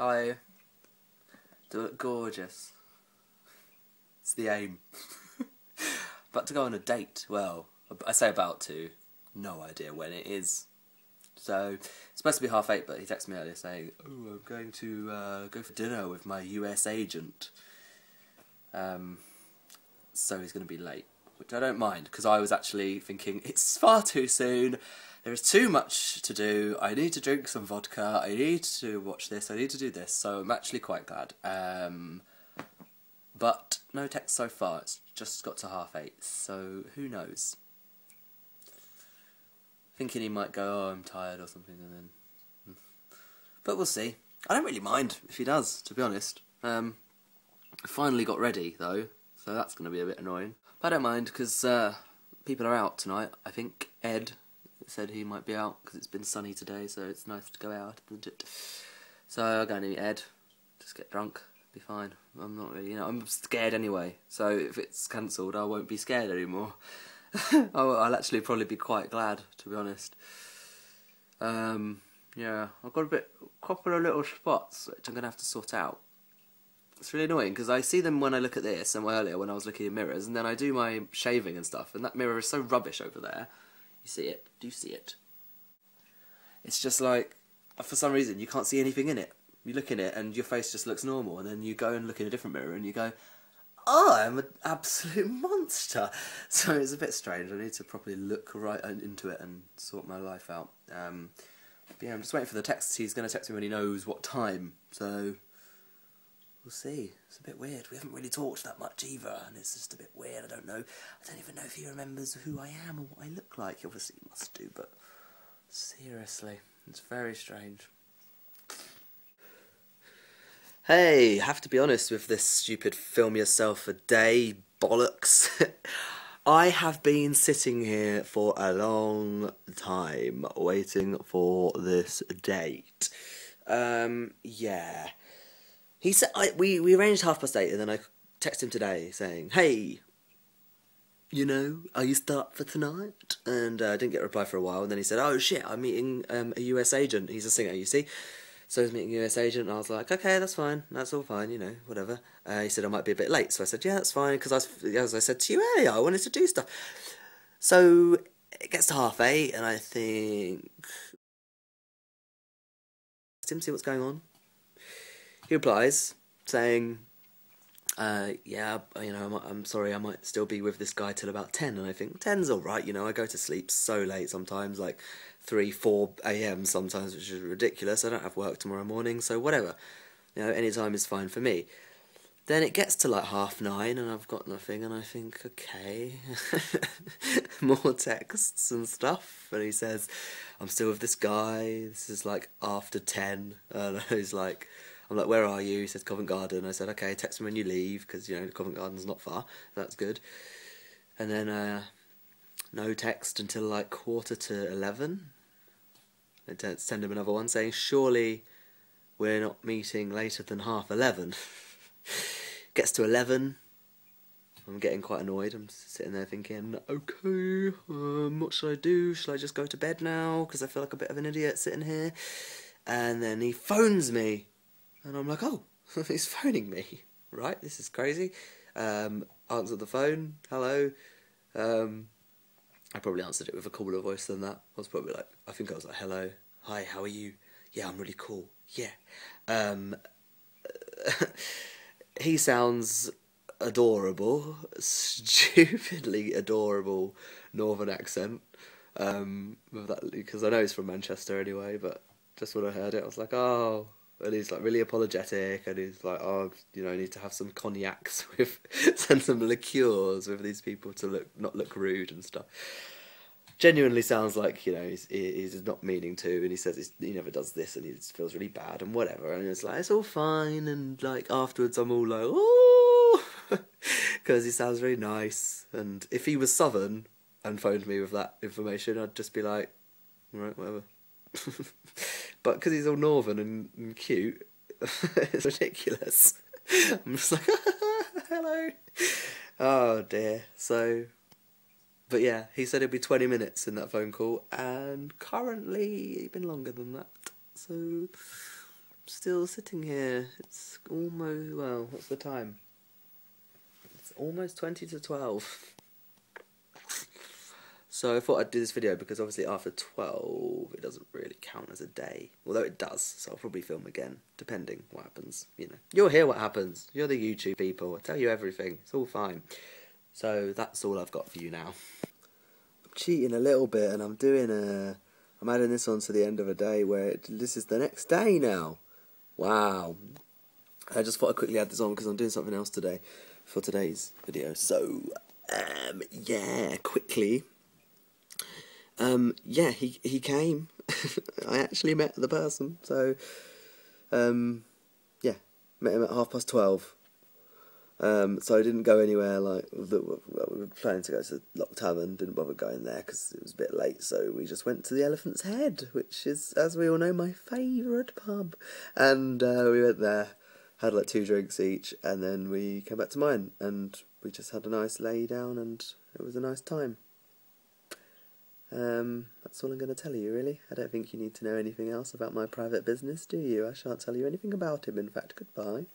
I do look gorgeous. It's the aim. About to go on a date. Well, I say about to. No idea when it is. So, it's supposed to be 8:30, but he texted me earlier saying, oh, I'm going to go for dinner with my US agent. So he's going to be late, which I don't mind, because I was actually thinking, it's far too soon, there is too much to do, I need to drink some vodka, I need to watch this, I need to do this, so I'm actually quite glad. But no text so far, it's just got to 8:30, so who knows. Thinking he might go, oh, I'm tired or something, and then... But we'll see. I don't really mind if he does, to be honest. I finally got ready, though, so that's going to be a bit annoying. But I don't mind, because people are out tonight. I think Ed said he might be out, because it's been sunny today, so it's nice to go out, isn't it? So I'll go and meet Ed, just get drunk, be fine. I'm not really, you know, I'm scared anyway, so if it's cancelled, I won't be scared anymore. I'll actually probably be quite glad, to be honest. Yeah, I've got a couple of little spots which I'm going to have to sort out. It's really annoying because I see them when I look at this and earlier when I was looking in mirrors, and then I do my shaving and stuff, and that mirror is so rubbish over there. You see it? Do you see it? It's just like, for some reason, you can't see anything in it. You look in it and your face just looks normal, and then you go and look in a different mirror and you go... Oh, I'm an absolute monster. So it's a bit strange. I need to properly look right into it and sort my life out. But yeah, I'm just waiting for the text. He's going to text me when he knows what time. So we'll see. It's a bit weird. We haven't really talked that much either, and it's just a bit weird. I don't know. I don't even know if he remembers who I am or what I look like. He obviously must do, but seriously, it's very strange. Hey, have to be honest with this stupid film yourself a day bollocks. I have been sitting here for a long time waiting for this date. Yeah. He said we arranged 8:30, and then I texted him today saying, "Hey, you know, are you still up for tonight?" And I didn't get a reply for a while, and then he said, "Oh shit, I'm meeting a US agent. He's a singer, you see." So I was meeting a US agent, and I was like, okay, that's fine, that's all fine, you know, whatever. He said I might be a bit late, so I said, yeah, that's fine, because as I said to you earlier, I wanted to do stuff. So it gets to 8:30, and I think... Let him see what's going on. He replies, saying, yeah, you know, I'm sorry, I might still be with this guy till about 10, and I think 10's alright, you know, I go to sleep so late sometimes, like... 3, 4 a.m. sometimes, which is ridiculous. I don't have work tomorrow morning, so whatever. You know, any time is fine for me. Then it gets to like 9:30, and I've got nothing, and I think, okay, more texts and stuff. And he says, "I'm still with this guy. This is like after 10." And I was like, "I'm like, where are you?" He says, "Covent Garden." I said, "Okay, text me when you leave, because you know Covent Garden's not far. That's good." And then. No text until like 11:15. I send him another one saying, surely we're not meeting later than 11:30. Gets to 11. I'm getting quite annoyed. I'm sitting there thinking, okay, what should I do? Shall I just go to bed now? Because I feel like a bit of an idiot sitting here. And then he phones me. And I'm like, oh, he's phoning me. Right, this is crazy. Answer the phone. Hello. I probably answered it with a cooler voice than that. I was probably like, I think I was like, hello, hi, how are you? Yeah, I'm really cool, yeah. He sounds adorable, stupidly adorable northern accent. Because I know he's from Manchester anyway, but just when I heard it, I was like, oh... And he's like really apologetic, and he's like, oh, you know, I need to have some cognacs with, and some liqueurs with these people to not look rude and stuff. Genuinely sounds like, you know, he's not meaning to, and he says he never does this, and he just feels really bad and whatever. And it's like, it's all fine, and like afterwards I'm all like, oh, because he sounds very nice. And if he was Southern and phoned me with that information, I'd just be like, all right, whatever. But because he's all northern and cute, it's ridiculous. I'm just like, hello. Oh dear. So, but yeah, he said it'd be 20 minutes in that phone call, and currently it's been longer than that. So, still sitting here. It's almost, well, what's the time? It's almost 20 to 12. So I thought I'd do this video because obviously after 12 it doesn't really count as a day. Although it does, so I'll probably film again, depending what happens, you know. You'll hear what happens. You're the YouTube people. I tell you everything. It's all fine. So that's all I've got for you now. I'm cheating a little bit and I'm adding this on to the end of a day where this is the next day now. Wow. I just thought I'd quickly add this on because I'm doing something else today for today's video. So, yeah, quickly. Yeah, he came. I actually met the person. So, yeah, met him at 12:30. So I didn't go anywhere, like, we were planning to go to Lock Tavern, didn't bother going there because it was a bit late, so we just went to the Elephant's Head, which is, as we all know, my favourite pub, and we went there, had like 2 drinks each, and then we came back to mine, and we just had a nice lay down, and it was a nice time. That's all I'm going to tell you, really. I don't think you need to know anything else about my private business, do you? I shan't tell you anything about him, in fact, goodbye.